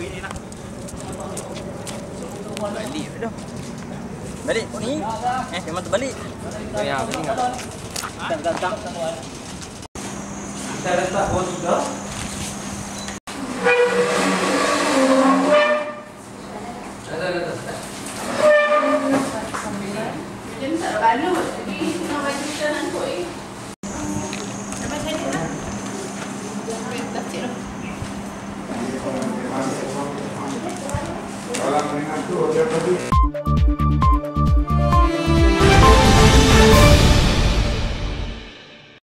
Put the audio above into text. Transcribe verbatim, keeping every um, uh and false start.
Oi ni nak. Balik dah. Balik ni. Eh memang terbalik. Ya, betul enggak? Tak tak tak. Saya rasa boleh juga.